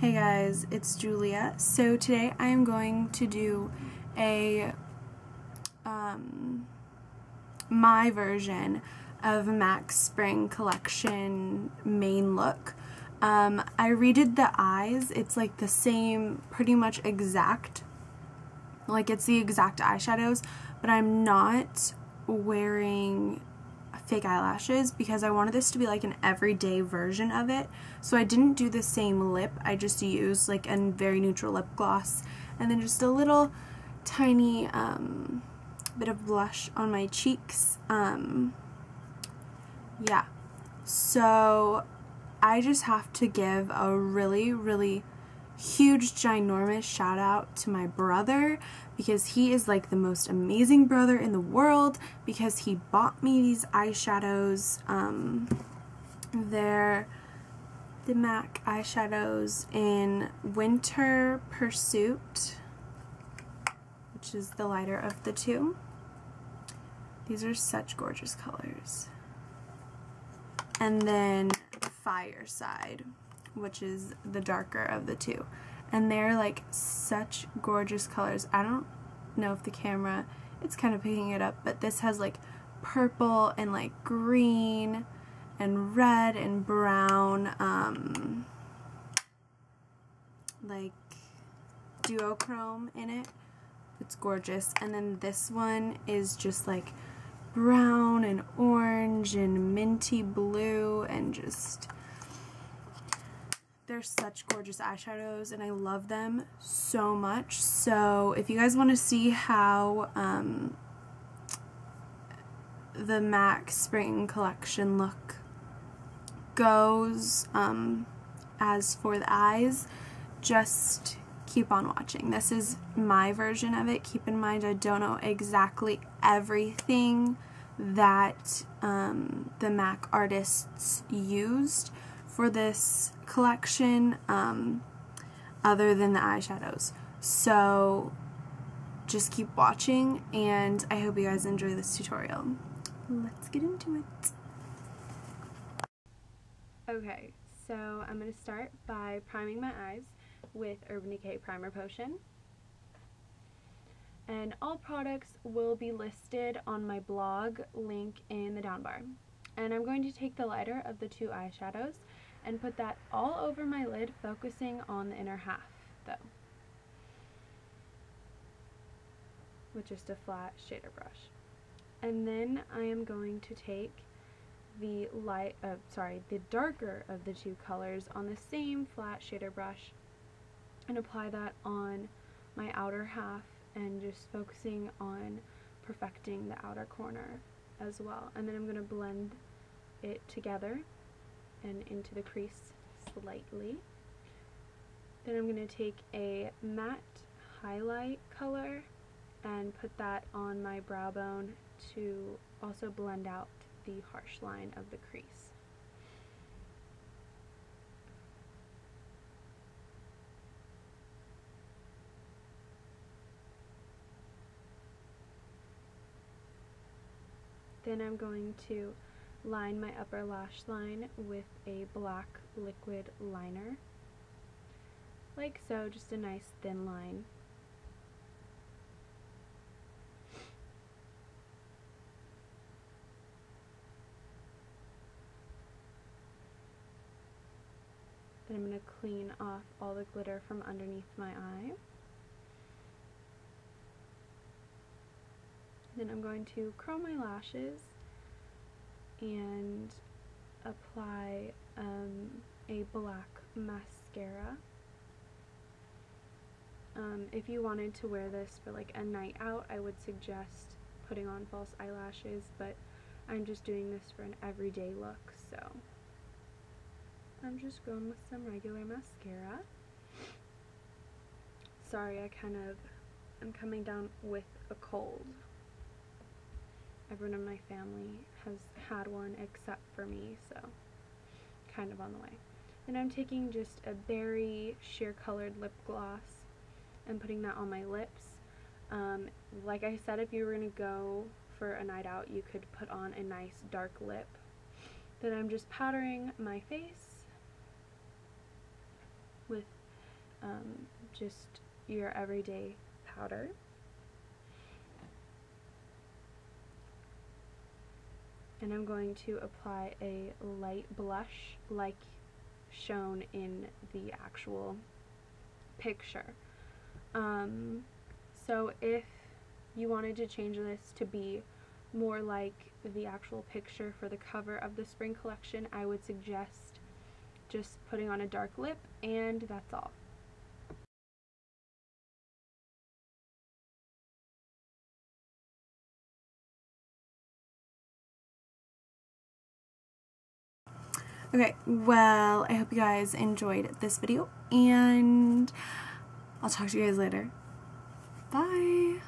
Hey guys, it's Julia. So today I am going to do a my version of MAC's Spring Collection main look. I redid the eyes. It's like the same, pretty much exact, like it's the exact eyeshadows, but I'm not wearing fake eyelashes because I wanted this to be like an everyday version of it. So I didn't do the same lip, I just used like a very neutral lip gloss and then just a little tiny bit of blush on my cheeks. Yeah, so I just have to give a really huge ginormous shout out to my brother, because he is like the most amazing brother in the world, because he bought me these eyeshadows. They're the MAC eyeshadows in Winter Pursuit, which is the lighter of the two. These are such gorgeous colors. And then Fireside, which is the darker of the two, and they're like such gorgeous colors. I don't know if the camera, it's kind of picking it up, but this has like purple and like green and red and brown, like duochrome in it. It's gorgeous. And then this one is just like brown and orange and minty blue, and just they're such gorgeous eyeshadows and I love them so much. So if you guys want to see how the MAC Spring Collection look goes, as for the eyes, just keep on watching. This is my version of it. Keep in mind I don't know exactly everything that the MAC artists used for this collection, other than the eyeshadows. So just keep watching, and I hope you guys enjoy this tutorial. Let's get into it. Okay, so I'm going to start by priming my eyes with Urban Decay Primer Potion. And all products will be listed on my blog, link in the down bar. And I'm going to take the lighter of the two eyeshadows and put that all over my lid, focusing on the inner half though, with just a flat shader brush. And then I am going to take the darker of the two colors on the same flat shader brush and apply that on my outer half, and just focusing on perfecting the outer corner as well. And then I'm going to blend it together and into the crease slightly. Then I'm going to take a matte highlight color and put that on my brow bone to also blend out the harsh line of the crease. Then I'm going to line my upper lash line with a black liquid liner, like so, just a nice thin line. Then I'm going to clean off all the glitter from underneath my eye. Then I'm going to curl my lashes and apply a black mascara. If you wanted to wear this for like a night out, I would suggest putting on false eyelashes, but I'm just doing this for an everyday look, so I'm just going with some regular mascara. Sorry, I'm coming down with a cold. Everyone in my family has had one except for me, so kind of on the way. Then I'm taking just a berry sheer colored lip gloss and putting that on my lips. Like I said, if you were going to go for a night out, you could put on a nice dark lip. Then I'm just powdering my face with just your everyday powder. And I'm going to apply a light blush like shown in the actual picture. So if you wanted to change this to be more like the actual picture for the cover of the spring collection, I would suggest just putting on a dark lip, and that's all. Okay, well, I hope you guys enjoyed this video, and I'll talk to you guys later. Bye!